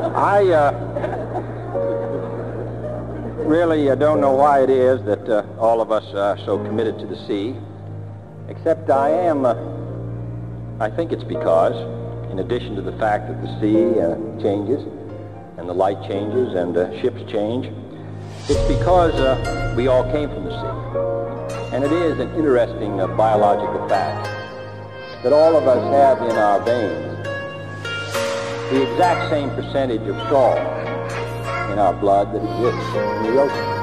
I really don't know why it is that all of us are so committed to the sea, except I am. I think it's because, in addition to the fact that the sea changes, and the light changes, and ships change, it's because we all came from the sea. And it is an interesting biological fact that all of us have in our veins the exact same percentage of salt in our blood that exists in the ocean.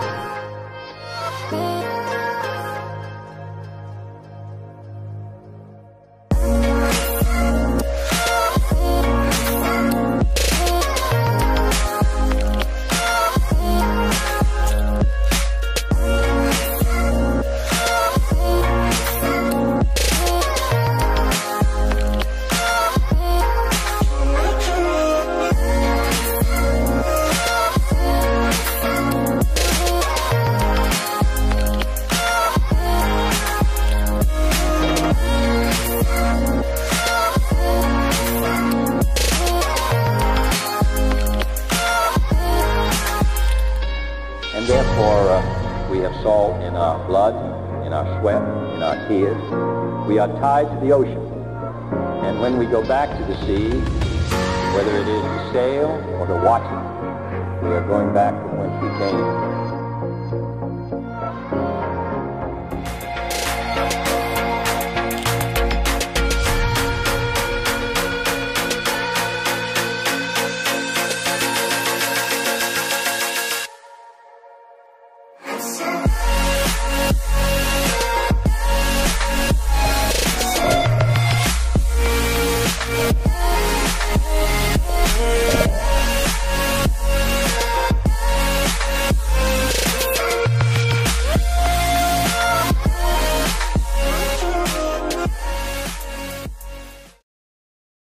Therefore, we have salt in our blood, in our sweat, in our tears. We are tied to the ocean. And when we go back to the sea, whether it is to sail or to watch it, we are going back from whence we came.